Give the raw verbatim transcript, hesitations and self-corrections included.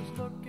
was looked